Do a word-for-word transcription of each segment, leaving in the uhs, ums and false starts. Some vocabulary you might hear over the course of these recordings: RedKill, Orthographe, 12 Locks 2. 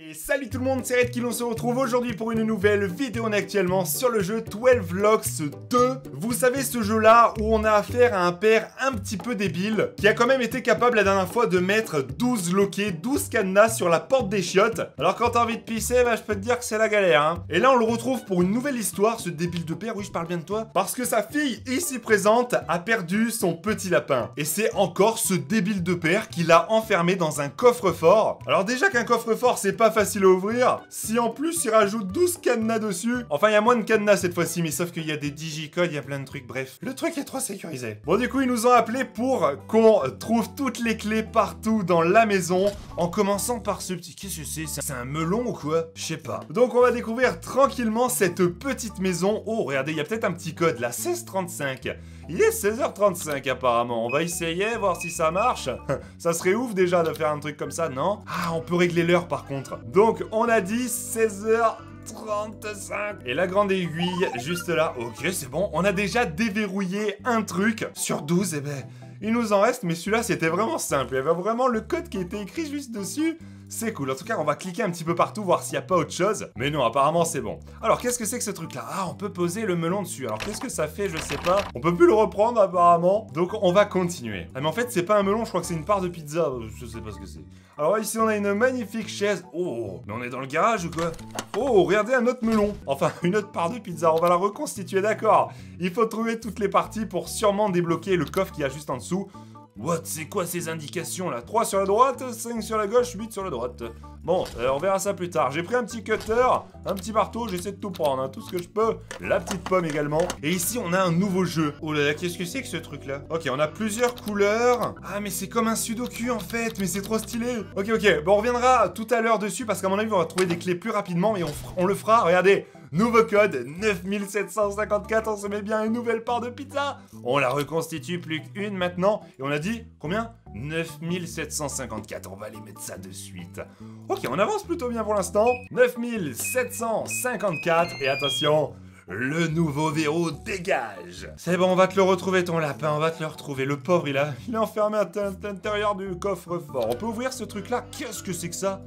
Et salut tout le monde, c'est RedKill, on se retrouve aujourd'hui pour une nouvelle vidéo. On est actuellement sur le jeu douze locks deux. Vous savez ce jeu là où on a affaire à un père un petit peu débile qui a quand même été capable la dernière fois de mettre douze loquets, douze cadenas sur la porte des chiottes. Alors quand t'as envie de pisser, bah je peux te dire que c'est la galère hein. Et là on le retrouve pour une nouvelle histoire, ce débile de père, oui je parle bien de toi, parce que sa fille ici présente a perdu son petit lapin. Et c'est encore ce débile de père qui l'a enfermé dans un coffre-fort. Alors déjà qu'un coffre-fort c'est pas facile à ouvrir, si en plus il rajoute douze cadenas dessus, enfin il y a moins de cadenas cette fois-ci, mais sauf qu'il y a des digicodes, il y a plein de trucs, bref, le truc est trop sécurisé. Bon du coup ils nous ont appelé pour qu'on trouve toutes les clés partout dans la maison, en commençant par ce petit, qu'est-ce que c'est, c'est un melon ou quoi, je sais pas. Donc on va découvrir tranquillement cette petite maison. Oh regardez, il y a peut-être un petit code là, seize trente-cinq, il est seize heures trente-cinq apparemment, on va essayer, voir si ça marche. Ça serait ouf déjà de faire un truc comme ça, non? Ah on peut régler l'heure par contre. Donc on a dit seize heures trente-cinq. Et la grande aiguille juste là. Ok c'est bon, on a déjà déverrouillé un truc sur douze. Et eh ben il nous en reste, mais celui-là c'était vraiment simple. Il y avait vraiment le code qui était écrit juste dessus. C'est cool, en tout cas on va cliquer un petit peu partout, voir s'il n'y a pas autre chose. Mais non, apparemment c'est bon. Alors qu'est-ce que c'est que ce truc là? Ah, on peut poser le melon dessus. Alors qu'est-ce que ça fait? Je sais pas. On peut plus le reprendre apparemment. Donc on va continuer. Ah mais en fait c'est pas un melon, je crois que c'est une part de pizza. Je sais pas ce que c'est. Alors ici on a une magnifique chaise. Oh, mais on est dans le garage ou quoi? Oh, regardez un autre melon. Enfin, une autre part de pizza, on va la reconstituer, d'accord. Il faut trouver toutes les parties pour sûrement débloquer le coffre qu'il y a juste en dessous. What, c'est quoi ces indications là? trois sur la droite, cinq sur la gauche, huit sur la droite. Bon, euh, on verra ça plus tard. J'ai pris un petit cutter, un petit marteau, j'essaie de tout prendre, hein, tout ce que je peux. La petite pomme également. Et ici, on a un nouveau jeu. Oh là là, qu'est-ce que c'est que ce truc là? Ok, on a plusieurs couleurs. Ah, mais c'est comme un sudoku en fait, mais c'est trop stylé. Ok, ok, bon, on reviendra tout à l'heure dessus parce qu'à mon avis, on va trouver des clés plus rapidement, mais on, on le fera, regardez. Nouveau code, neuf mille sept cent cinquante-quatre, on se met bien une nouvelle part de pizza. On la reconstitue plus qu'une maintenant. Et on a dit, combien? neuf mille sept cent cinquante-quatre, on va aller mettre ça de suite. Ok, on avance plutôt bien pour l'instant. neuf mille sept cent cinquante-quatre, et attention, le nouveau verrou dégage. C'est bon, on va te le retrouver ton lapin, on va te le retrouver. Le pauvre, il, a, il est enfermé à l'intérieur du coffre-fort. On peut ouvrir ce truc-là, qu'est-ce que c'est que ça?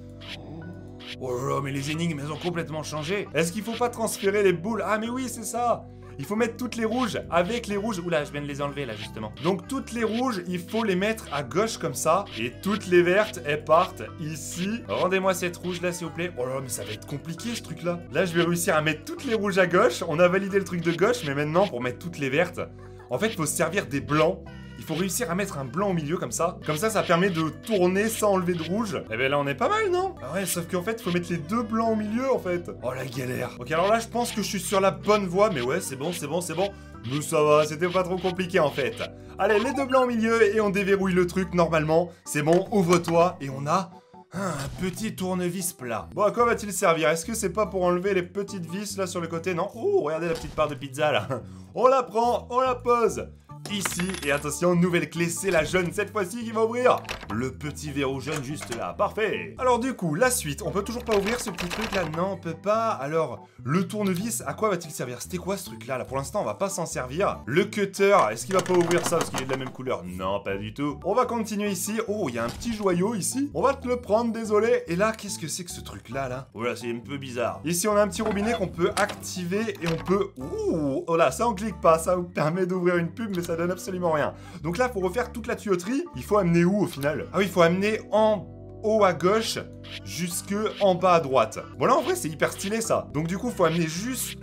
Oh là là, mais les énigmes, elles ont complètement changé. Est-ce qu'il faut pas transférer les boules? Ah mais oui, c'est ça. Il faut mettre toutes les rouges avec les rouges. Oula, je viens de les enlever là justement. Donc toutes les rouges, il faut les mettre à gauche comme ça. Et toutes les vertes, elles partent ici. Rendez-moi cette rouge là s'il vous plaît. Oh là, mais ça va être compliqué ce truc là. Là, je vais réussir à mettre toutes les rouges à gauche. On a validé le truc de gauche, mais maintenant pour mettre toutes les vertes, en fait, il faut se servir des blancs. Il faut réussir à mettre un blanc au milieu comme ça. Comme ça, ça permet de tourner sans enlever de rouge. Et eh ben là, on est pas mal, non? Ah ouais, sauf qu'en fait, il faut mettre les deux blancs au milieu, en fait. Oh, la galère. Ok, alors là, je pense que je suis sur la bonne voie. Mais ouais, c'est bon, c'est bon, c'est bon. Nous, ça va, c'était pas trop compliqué, en fait. Allez, les deux blancs au milieu et on déverrouille le truc, normalement. C'est bon, ouvre-toi et on a... Ah, un petit tournevis plat. Bon, à quoi va-t-il servir? Est-ce que c'est pas pour enlever les petites vis là sur le côté? Non. Oh, regardez la petite part de pizza là. On la prend, on la pose ici. Et attention, nouvelle clé, c'est la jaune cette fois-ci qui va ouvrir. Le petit verrou jaune juste là. Parfait. Alors, du coup, la suite. On peut toujours pas ouvrir ce petit truc là? Non, on peut pas. Alors, le tournevis, à quoi va-t-il servir? C'était quoi ce truc là? Là, pour l'instant, on va pas s'en servir. Le cutter, est-ce qu'il va pas ouvrir ça parce qu'il est de la même couleur? Non, pas du tout. On va continuer ici. Oh, il y a un petit joyau ici. On va te le prendre. Désolé. Et là, qu'est-ce que c'est que ce truc-là, là? Oh là, c'est un peu bizarre. Ici, on a un petit robinet qu'on peut activer et on peut... Ouh, oh là, ça, on clique pas. Ça vous permet d'ouvrir une pub, mais ça donne absolument rien. Donc là, pour refaire toute la tuyauterie, il faut amener où, au final? Ah oui, il faut amener en haut à gauche jusque en bas à droite. Bon, là, en vrai, c'est hyper stylé, ça. Donc, du coup, il faut amener jusque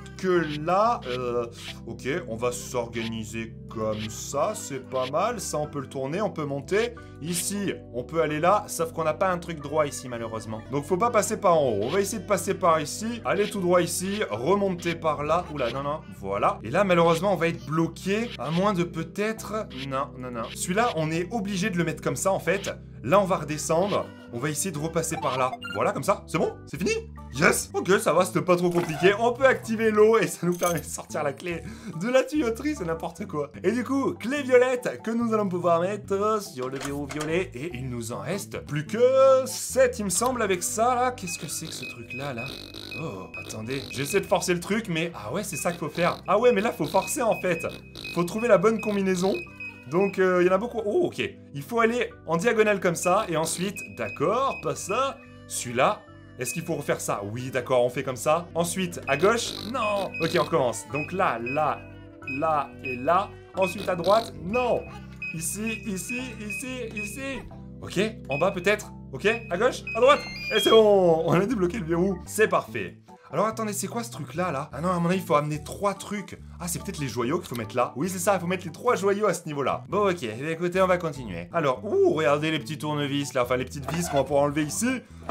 là. Euh... Ok, on va s'organiser comme ça. C'est pas mal. Ça, on peut le tourner, on peut monter... Ici, on peut aller là, sauf qu'on n'a pas un truc droit ici, malheureusement. Donc, faut pas passer par en haut. On va essayer de passer par ici, aller tout droit ici, remonter par là. Oula, non, non, voilà. Et là, malheureusement, on va être bloqué, à moins de peut-être... Non, non, non. Celui-là, on est obligé de le mettre comme ça, en fait. Là, on va redescendre. On va essayer de repasser par là. Voilà, comme ça. C'est bon? C'est fini? Yes! Ok, ça va, c'était pas trop compliqué. On peut activer l'eau et ça nous permet de sortir la clé de la tuyauterie, c'est n'importe quoi. Et du coup, clé violette que nous allons pouvoir mettre sur le verrou violet. Et il nous en reste plus que sept, il me semble, avec ça, là. Qu'est-ce que c'est que ce truc-là, là? Oh, attendez. J'essaie de forcer le truc, mais... Ah ouais, c'est ça qu'il faut faire. Ah ouais, mais là, faut forcer, en fait. Faut trouver la bonne combinaison. Donc, euh, il y en a beaucoup... Oh, ok. Il faut aller en diagonale comme ça. Et ensuite, d'accord, pas ça. Celui-là... Est-ce qu'il faut refaire ça? Oui, d'accord, on fait comme ça. Ensuite, à gauche. Non. Ok, on recommence. Donc là, là, là et là. Ensuite, à droite. Non. Ici, ici, ici, ici. Ok, en bas peut-être. Ok, à gauche, à droite. Et c'est bon, on a débloqué le verrou. C'est parfait. Alors attendez, c'est quoi ce truc là là? Ah non, à mon avis, il faut amener trois trucs. Ah, c'est peut-être les joyaux qu'il faut mettre là. Oui, c'est ça, il faut mettre les trois joyaux à ce niveau-là. Bon, ok, écoutez, on va continuer. Alors, ouh, regardez les petits tournevis là, enfin les petites vis qu'on va pouvoir enlever ici.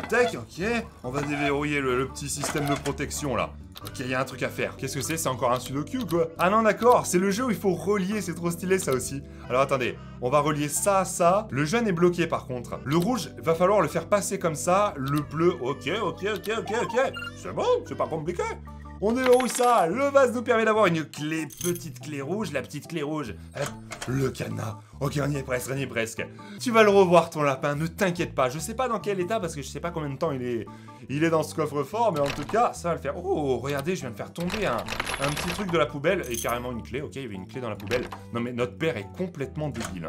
Tac, ok, on va déverrouiller le, le petit système de protection là. Ok, il y a un truc à faire. Qu'est-ce que c'est? C'est encore un sudoku ou quoi? Ah non, d'accord, c'est le jeu où il faut relier, c'est trop stylé ça aussi. Alors attendez, on va relier ça à ça. Le jaune est bloqué par contre. Le rouge, va falloir le faire passer comme ça. Le bleu, ok, ok, ok, ok, ok. C'est bon, c'est pas compliqué. On déverrouille ça. Le vase nous permet d'avoir une clé, petite clé rouge, la petite clé rouge. Le cadenas. Ok, on y est presque, on y est presque. Tu vas le revoir ton lapin, ne t'inquiète pas. Je sais pas dans quel état parce que je sais pas combien de temps il est, il est dans ce coffre-fort, mais en tout cas, ça va le faire. Oh, regardez, je viens de faire tomber un, un petit truc de la poubelle et carrément une clé. Ok, il y avait une clé dans la poubelle. Non mais notre père est complètement débile.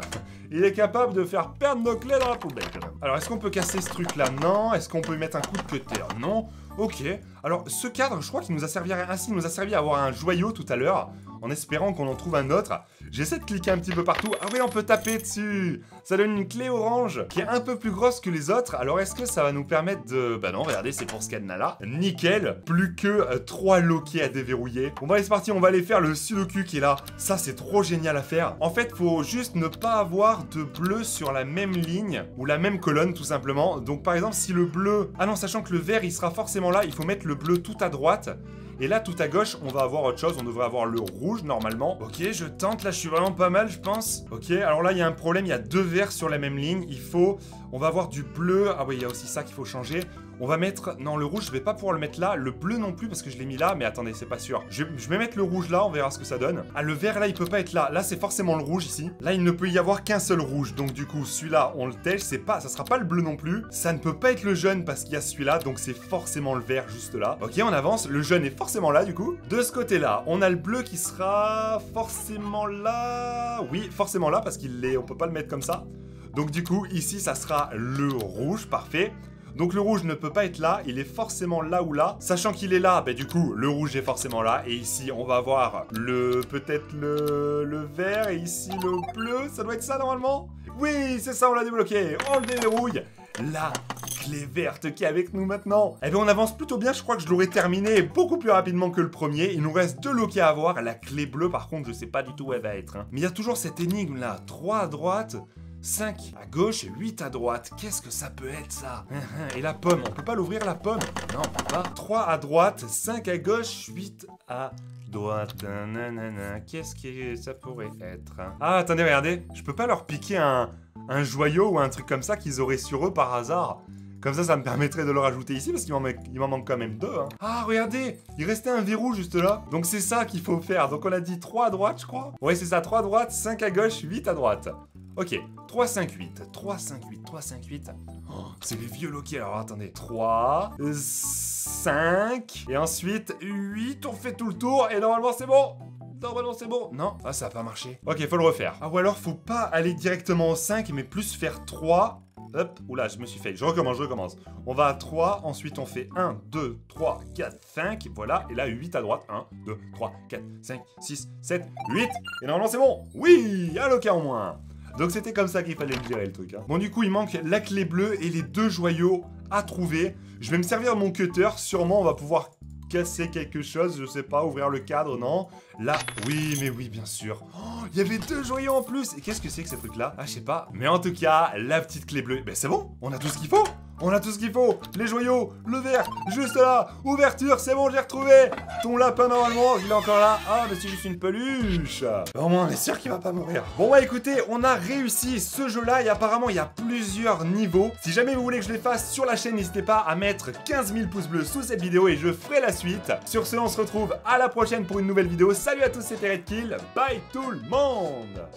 Il est capable de faire perdre nos clés dans la poubelle. Alors, est-ce qu'on peut casser ce truc-là? Non. Est-ce qu'on peut y mettre un coup de cutter? Non. Ok. Alors, ce cadre, je crois qu'il nous a servi à... ainsi, il nous a servi à avoir un joyau tout à l'heure, en espérant qu'on en trouve un autre. J'essaie de cliquer un petit peu partout. Ah oui, on peut taper dessus. Ça donne une clé orange qui est un peu plus grosse que les autres. Alors est-ce que ça va nous permettre de... Bah non, regardez, c'est pour ce cadenas là. Nickel. Plus que trois loquets à déverrouiller. Bon bah allez, c'est parti, on va aller faire le sudoku qui est là. Ça, c'est trop génial à faire. En fait, faut juste ne pas avoir de bleu sur la même ligne ou la même colonne tout simplement. Donc par exemple, si le bleu... Ah non, sachant que le vert, il sera forcément là, il faut mettre le bleu tout à droite. Et là, tout à gauche, on va avoir autre chose. On devrait avoir le rouge, normalement. Ok, je tente. Là, je suis vraiment pas mal, je pense. Ok, alors là, il y a un problème. Il y a deux verts sur la même ligne. Il faut... On va avoir du bleu. Ah oui, il y a aussi ça qu'il faut changer. On va mettre... Non, le rouge, je vais pas pouvoir le mettre là. Le bleu non plus, parce que je l'ai mis là. Mais attendez, c'est pas sûr. Je... je vais mettre le rouge là, on verra ce que ça donne. Ah, le vert, là, il peut pas être là. Là, c'est forcément le rouge, ici. Là, il ne peut y avoir qu'un seul rouge. Donc, du coup, celui-là, on le tèche. C'est pas... Ça sera pas le bleu non plus. Ça ne peut pas être le jaune, parce qu'il y a celui-là. Donc, c'est forcément le vert, juste là. Ok, on avance. Le jaune est forcément là, du coup. De ce côté-là, on a le bleu qui sera forcément là. Oui, forcément là, parce qu'il est... on peut pas le mettre comme ça. Donc du coup, ici, ça sera le rouge, parfait. Donc le rouge ne peut pas être là, il est forcément là ou là. Sachant qu'il est là, bah du coup, le rouge est forcément là. Et ici, on va avoir le... peut-être le... le vert, et ici, le bleu. Ça doit être ça, normalement? Oui, c'est ça, on l'a débloqué. On le déverrouille. Là, clé verte qui est avec nous maintenant. Eh bien, on avance plutôt bien. Je crois que je l'aurais terminé beaucoup plus rapidement que le premier. Il nous reste deux loquets à avoir. La clé bleue, par contre, je sais pas du tout où elle va être, hein. Mais il y a toujours cette énigme-là. trois à droite... cinq à gauche et huit à droite. Qu'est-ce que ça peut être ça? Et la pomme, on peut pas l'ouvrir la pomme? Non, on peut pas. trois à droite, cinq à gauche, huit à droite. Qu'est-ce que ça pourrait être? Ah, attendez, regardez. Je peux pas leur piquer un, un joyau ou un truc comme ça qu'ils auraient sur eux par hasard? Comme ça, ça me permettrait de le rajouter ici parce qu'il m'en manque quand même deux. Hein. Ah, regardez, il restait un verrou juste là. Donc, c'est ça qu'il faut faire. Donc, on a dit trois à droite, je crois. Ouais, c'est ça, trois à droite, cinq à gauche, huit à droite. Ok, trois, cinq, huit, trois, cinq, huit, trois, cinq, huit. Oh, c'est les vieux loquets, alors attendez. trois, cinq, et ensuite huit, on fait tout le tour, et normalement c'est bon. Normalement c'est bon. Non, ah, ça a pas marché. Ok, faut le refaire. Ah, ou alors faut pas aller directement au cinq, mais plus faire trois. Hop, oula, je me suis fait. Je recommence, je recommence. On va à trois, ensuite on fait un, deux, trois, quatre, cinq, voilà, et là huit à droite. un, deux, trois, quatre, cinq, six, sept, huit. Et normalement c'est bon. Oui, un loquet en moins. Donc c'était comme ça qu'il fallait me gérer le truc. Hein. Bon, du coup, il manque la clé bleue et les deux joyaux à trouver. Je vais me servir de mon cutter. Sûrement, on va pouvoir casser quelque chose. Je sais pas, ouvrir le cadre, non? Là, oui, mais oui, bien sûr. Oh, il y avait deux joyaux en plus. Et qu'est-ce que c'est que ce truc-là? Ah, je sais pas. Mais en tout cas, la petite clé bleue. Ben, c'est bon, on a tout ce qu'il faut. On a tout ce qu'il faut. Les joyaux, le verre, juste là. Ouverture, c'est bon, j'ai retrouvé. Ton lapin, normalement, il est encore là. Ah, mais c'est juste une peluche. Au moins, on est sûr qu'il va pas mourir. Bon, bah écoutez, on a réussi ce jeu-là. Et apparemment, il y a plusieurs niveaux. Si jamais vous voulez que je les fasse sur la chaîne, n'hésitez pas à mettre quinze mille pouces bleus sous cette vidéo. Et je ferai la suite. Sur ce, on se retrouve à la prochaine pour une nouvelle vidéo. Salut à tous, c'était RedKill. Bye tout le monde.